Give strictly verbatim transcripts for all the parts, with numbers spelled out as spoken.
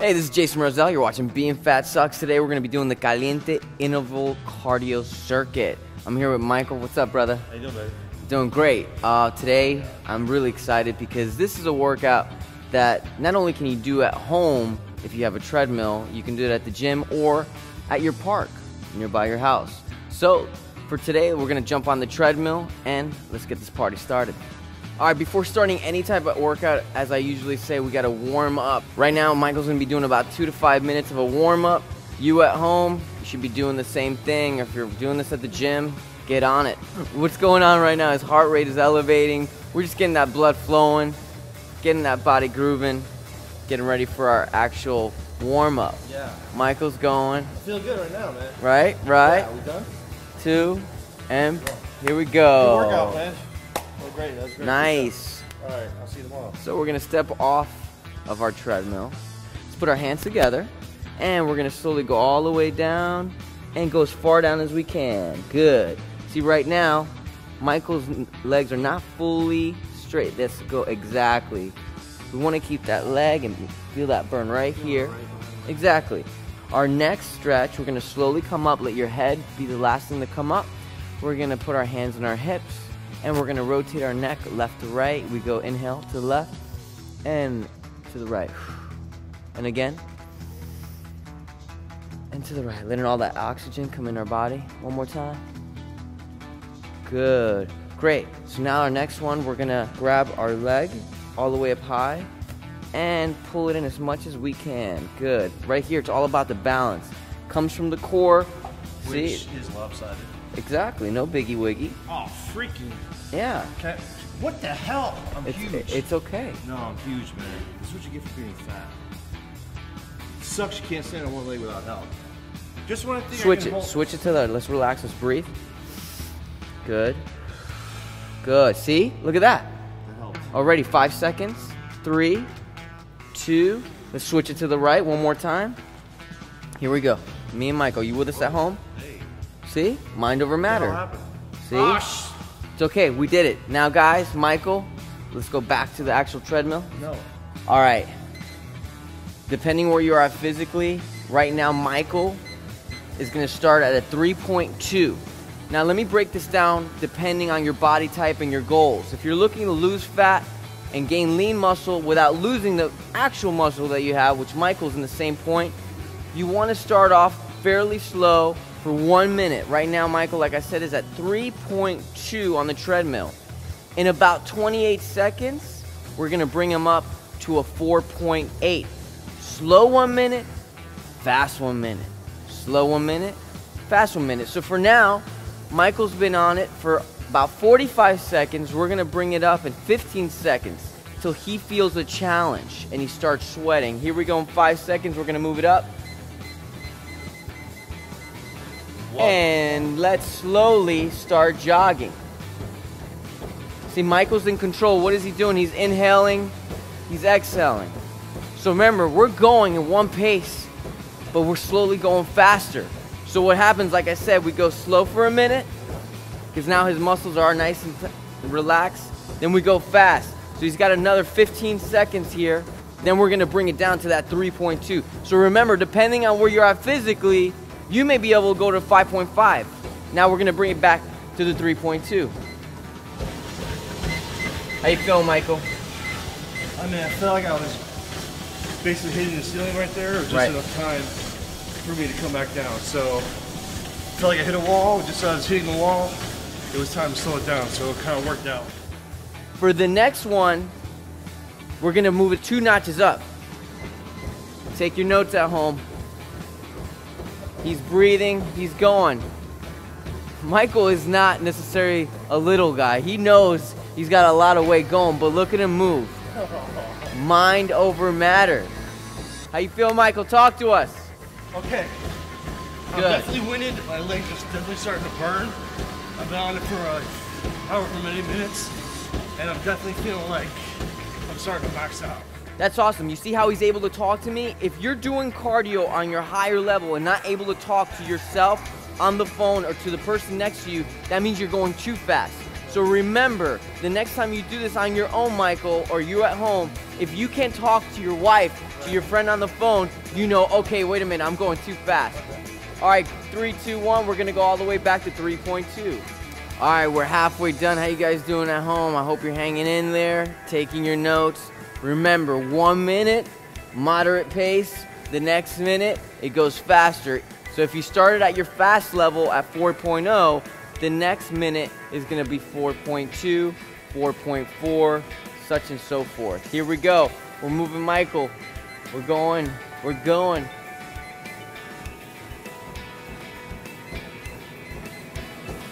Hey, this is Jason Rosell. You're watching Being Fat Sucks. Today we're going to be doing the caliente interval cardio circuit. I'm here with Michael. What's up, brother? How you doing, baby? Doing great. Uh, today I'm really excited because this is a workout that not only can you do at home if you have a treadmill, you can do it at the gym or at your park nearby your house. So for today we're going to jump on the treadmill and let's get this party started. Alright, before starting any type of workout, as I usually say, we gotta warm up. Right now, Michael's gonna be doing about two to five minutes of a warm up. You at home, you should be doing the same thing. If you're doing this at the gym, get on it. What's going on right now is heart rate is elevating. We're just getting that blood flowing, getting that body grooving, getting ready for our actual warm up. Yeah. Michael's going. I feel good right now, man. Right, right. Yeah, we done? Two, and here we go. Good workout, man. Oh, great. That was great. Nice. All right, I'll see you tomorrow. So we're going to step off of our treadmill. Let's put our hands together, and we're going to slowly go all the way down and go as far down as we can. Good. See, right now, Michael's legs are not fully straight. Let's go exactly. We want to keep that leg and feel that burn right here. Exactly. Our next stretch, we're going to slowly come up. Let your head be the last thing to come up. We're going to put our hands on our hips. And we're going to rotate our neck left to right. We go inhale to the left and to the right. And again. And to the right. Letting all that oxygen come in our body. One more time. Good. Great. So now our next one, we're going to grab our leg all the way up high and pull it in as much as we can. Good. Right here, it's all about the balance. Comes from the core. Which See? is lopsided. Exactly, no biggie wiggy. Oh, freaking. Yeah. Okay. What the hell? I'm it's, huge. It's okay. No, I'm huge, man. This is what you get for being fat. It sucks you can't stand on one leg without help. Just one thing. Switch I can it. Hold. Switch it to the. Let's relax. Let's breathe. Good. Good. See? Look at that. That helps. Already five seconds. Three, two. Let's switch it to the right one more time. Here we go. Me and Michael. You with us oh. at home? See? Mind over matter. See? Gosh. It's okay. We did it. Now, guys, Michael, let's go back to the actual treadmill. No. All right. Depending where you are physically, right now, Michael is going to start at a three point two. Now, let me break this down depending on your body type and your goals. If you're looking to lose fat and gain lean muscle without losing the actual muscle that you have, which Michael's in the same point, you want to start off fairly slow. For one minute. Right now, Michael, like I said, is at three point two on the treadmill. In about twenty-eight seconds, we're going to bring him up to a four point eight. Slow one minute, fast one minute. Slow one minute, fast one minute. So for now, Michael's been on it for about forty-five seconds. We're going to bring it up in fifteen seconds till he feels a challenge and he starts sweating. Here we go in five seconds. We're going to move it up. And let's slowly start jogging. See, Michael's in control. What is he doing? He's inhaling, he's exhaling. So remember, we're going at one pace, but we're slowly going faster. So what happens, like I said, we go slow for a minute, because now his muscles are nice and relaxed. Then we go fast. So he's got another fifteen seconds here. Then we're going to bring it down to that three point two. So remember, depending on where you're at physically, you may be able to go to five point five. Now we're going to bring it back to the three point two. How you feeling, Michael? I mean, I felt like I was basically hitting the ceiling right there, or just right. enough time for me to come back down. So I felt like I hit a wall. Just as I was hitting the wall, it was time to slow it down, so it kind of worked out. For the next one, we're going to move it two notches up. Take your notes at home. He's breathing, he's going. Michael is not necessarily a little guy. He knows he's got a lot of weight going, but look at him move. Mind over matter. How you feel, Michael? Talk to us. Okay. Good. I'm definitely winded. My legs are definitely starting to burn. I've been on it for uh, however many minutes, and I'm definitely feeling like I'm starting to max out. That's awesome. You see how he's able to talk to me? If you're doing cardio on your higher level and not able to talk to yourself on the phone or to the person next to you, that means you're going too fast. So remember, the next time you do this on your own, Michael, or you at home, if you can't talk to your wife, to your friend on the phone, you know, okay, wait a minute, I'm going too fast. All right, three, two, one, we're gonna go all the way back to three point two. All right, we're halfway done. How you guys doing at home? I hope you're hanging in there, taking your notes. Remember, one minute, moderate pace. The next minute, it goes faster. So if you started at your fast level at four point oh, the next minute is gonna be four point two, four point four, such and so forth. Here we go. We're moving, Michael. We're going, we're going.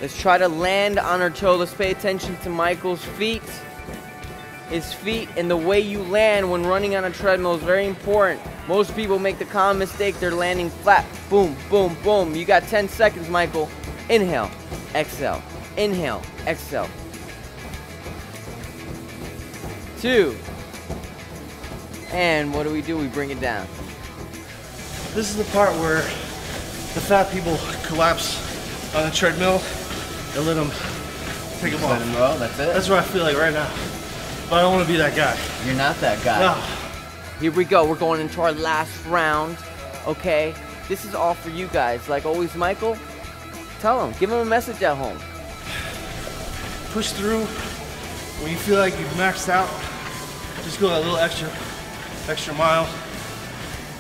Let's try to land on our toe. Let's pay attention to Michael's feet. His feet and the way you land when running on a treadmill is very important. Most people make the common mistake, they're landing flat. Boom, boom, boom. You got ten seconds, Michael. Inhale, exhale, inhale, exhale. Two. And what do we do? We bring it down. This is the part where the fat people collapse on the treadmill and let them pick them off. Let them roll, that's it. That's what I feel like right now. But I don't want to be that guy. You're not that guy. No. Here we go. We're going into our last round. Okay. This is all for you guys. Like always, Michael, tell them. Give them a message at home. Push through. When you feel like you've maxed out, just go that little extra. extra mile,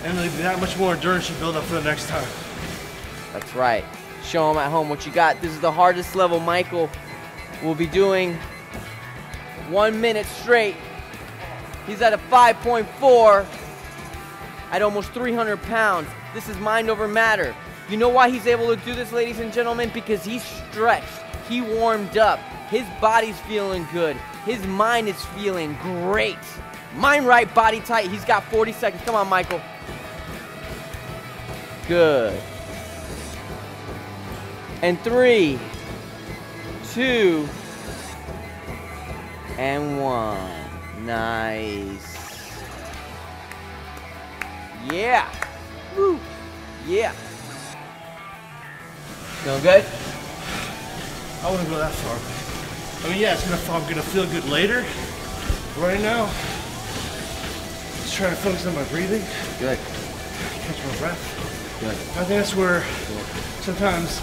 and that much more endurance you build up for the next time. That's right. Show them at home what you got. This is the hardest level. Michael will be doing one minute straight. He's at a five point four at almost three hundred pounds. This is mind over matter. You know why he's able to do this, ladies and gentlemen? Because he's stretched. He warmed up. His body's feeling good. His mind is feeling great. Mind right, body tight. He's got forty seconds. Come on, Michael. Good. And three, two, and one. Nice. Yeah. Woo. Yeah. Feeling good? I wouldn't go that far. I mean, yeah, it's gonna, I'm gonna feel good later. Right now, trying to focus on my breathing. Good. Catch my breath. Good. I think that's where sometimes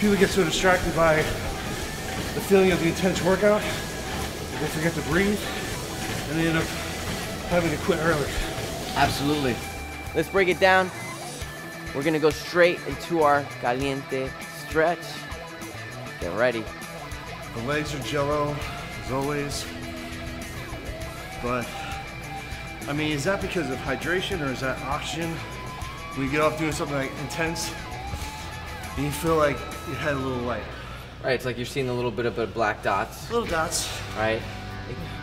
people get so distracted by the feeling of the intense workout, they forget to breathe, and they end up having to quit early. Absolutely. Let's break it down. We're gonna go straight into our caliente stretch. Get ready. The legs are jello, as always, but I mean, is that because of hydration or is that oxygen? We get off doing something like intense and you feel like you had a little light. Right, it's like you're seeing a little bit of black dots. Little dots. Right?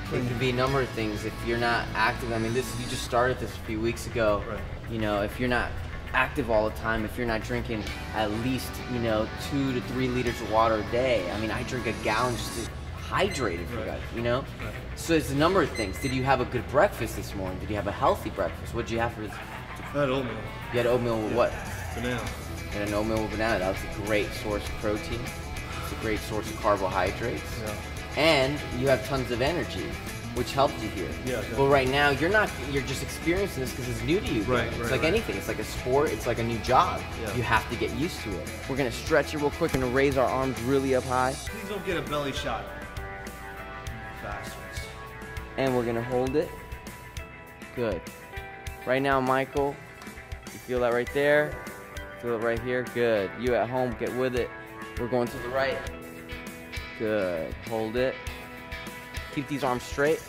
It, it could be a number of things if you're not active. I mean, this you just started this a few weeks ago. Right. You know, if you're not active all the time, if you're not drinking at least, you know, two to three liters of water a day. I mean, I drink a gallon just to hydrated for right. guys, you know? Right. So it's a number of things. Did you have a good breakfast this morning? Did you have a healthy breakfast? What did you have for this? I had oatmeal. You had oatmeal with yeah. what? Banana. You had an oatmeal with banana. That was a great source of protein. It's a great source of carbohydrates. Yeah. And you have tons of energy, which helped you here. Yeah, but right now, you're not, you're just experiencing this because it's new to you. Right, right, it's like right. anything. It's like a sport. It's like a new job. Yeah. You have to get used to it. We're going to stretch it real quick and raise our arms really up high. Please don't get a belly shot. Bastards. And we're gonna hold it. Good. Right now, Michael, you feel that right there? Feel it right here? Good. You at home, get with it. We're going to the right. Good. Hold it. Keep these arms straight.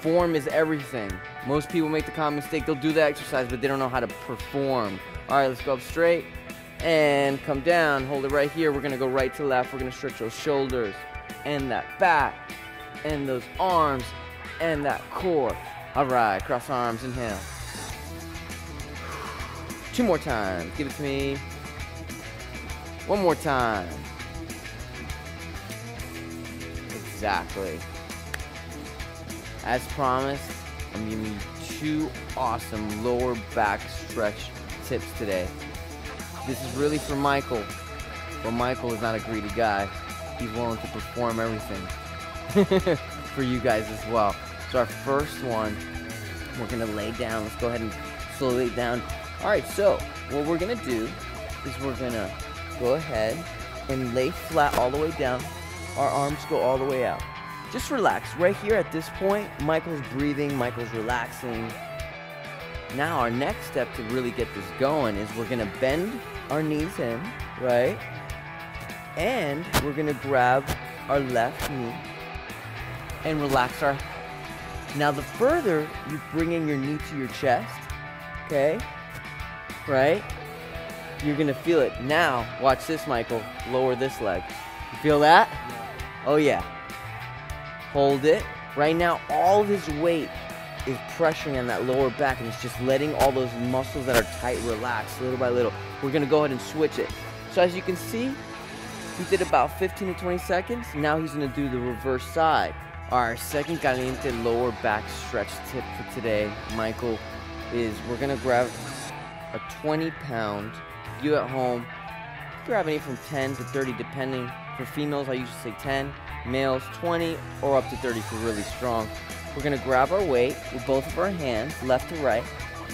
Form is everything. Most people make the common mistake. They'll do the exercise, but they don't know how to perform. All right, let's go up straight and come down. Hold it right here. We're gonna go right to left. We're gonna stretch those shoulders. And that back, and those arms, and that core. All right, cross arms, inhale. Two more times, give it to me. One more time. Exactly. As promised, I'm giving you two awesome lower back stretch tips today. This is really for Michael, but Michael is not a greedy guy. be willing to perform everything for you guys as well. So our first one, we're gonna lay down. Let's go ahead and slowly lay down. All right, so what we're gonna do is we're gonna go ahead and lay flat all the way down. Our arms go all the way out. Just relax. Right here at this point, Michael's breathing, Michael's relaxing. Now our next step to really get this going is we're gonna bend our knees in, right? And we're gonna grab our left knee and relax our. Now the further you bring in your knee to your chest, okay, right? You're gonna feel it. Now, watch this, Michael. Lower this leg. You feel that? Oh yeah. Hold it. Right now, all of his weight is pressuring on that lower back, and it's just letting all those muscles that are tight relax little by little. We're gonna go ahead and switch it. So as you can see, he did about fifteen to twenty seconds. Now he's gonna do the reverse side. Our second caliente lower back stretch tip for today, Michael, is we're gonna grab a twenty pound. You at home, grab any from ten to thirty, depending. For females, I usually say ten. Males, twenty, or up to thirty if we're really strong. We're gonna grab our weight with both of our hands, left to right,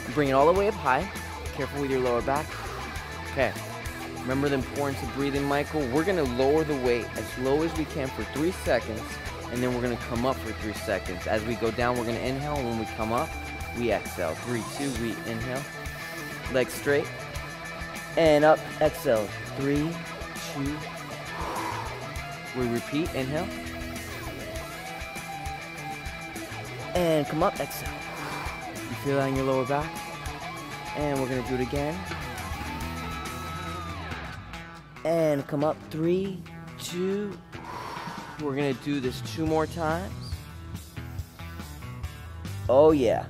and bring it all the way up high. Careful with your lower back. Okay, remember the importance of breathing, Michael. We're gonna lower the weight as low as we can for three seconds, and then we're gonna come up for three seconds. As we go down, we're gonna inhale, and when we come up, we exhale. Three, two, we inhale. Legs straight. And up, exhale. Three, two. We repeat, inhale. And come up, exhale. You feel that in your lower back? And we're gonna do it again. And come up, three, two. We're gonna do this two more times. Oh yeah.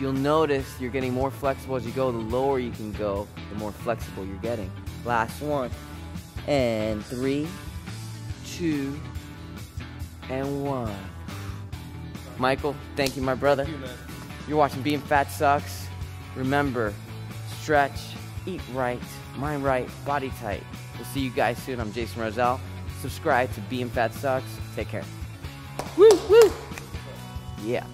You'll notice you're getting more flexible as you go. The lower you can go, the more flexible you're getting. Last one. And three, two, and one. Michael, thank you, my brother. Thank you, man. You're watching Being Fat Sucks. Remember, stretch, eat right, mind right, body tight. We'll see you guys soon. I'm Jason Rosell. Subscribe to Being Fat Sucks. Take care. Woo, woo. Yeah.